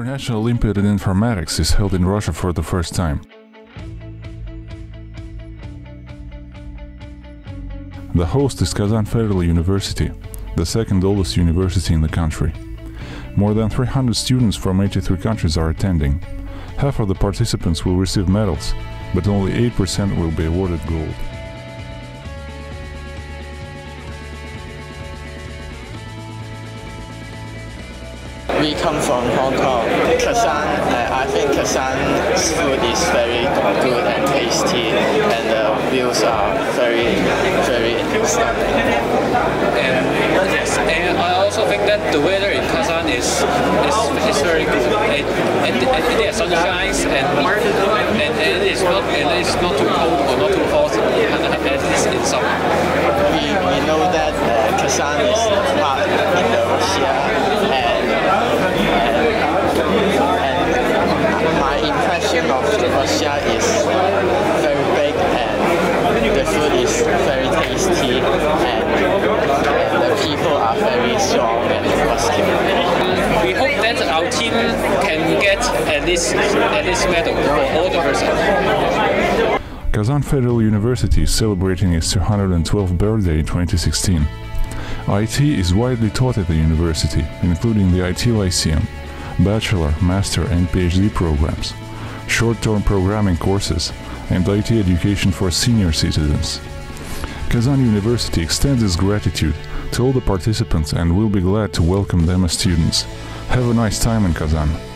International Olympiad in Informatics is held in Russia for the first time. The host is Kazan Federal University, the second oldest university in the country. More than 300 students from 83 countries are attending. Half of the participants will receive medals, but only 8% will be awarded gold. We come from Hong Kong. Kazan, I think Kazan's food is very good and tasty, and the views are very stunning. And I also think that the weather in Kazan is very good. It is sunshine, and it is not too cold or not too hot, and it is in summer. We know that Kazan is part of Indonesia. And my impression of Russia is very big, and the food is very tasty, and the people are very strong and muscular. We hope that our team can get at least medal for all the person. Kazan Federal University is celebrating its 212th birthday in 2016. IT is widely taught at the university, including the IT Lyceum, bachelor, master and PhD programs, short-term programming courses, and IT education for senior citizens. Kazan University extends its gratitude to all the participants and will be glad to welcome them as students. Have a nice time in Kazan!